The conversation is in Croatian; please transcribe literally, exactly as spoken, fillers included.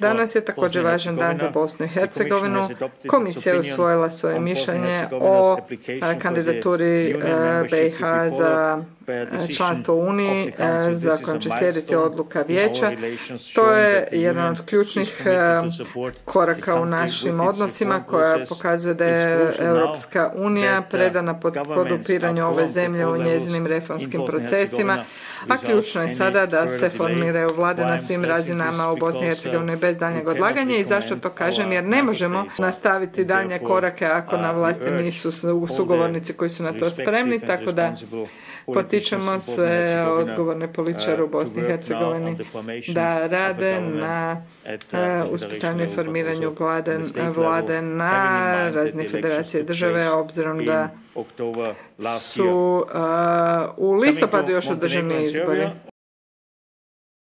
Danas je također važan dan za Bosnu i Hercegovinu. Komisija je usvojila svoje mišljenje o kandidaturi BiH za članstvo Uniji, za kojom će slijediti odluka Vijeća. To je jedan od ključnih koraka u našim odnosima koja pokazuje da je Europska unija predana podupiranju ove zemlje u njezinim reformskim procesima, a ključno je sada da se formiraju vlade na svim razinama u Bosni i Hercegovini bez daljnjeg odlaganja. I zašto to kažem? Jer ne možemo nastaviti daljnje korake ako na vlasti nisu sugovornici koji su na to spremni, tako da potičemo sve odgovorne političare u Bosni i Hercegovini da rade na uspostavljanju i formiranju vlade na razne federacije države, obzirom da su u listopadu još održani izbori.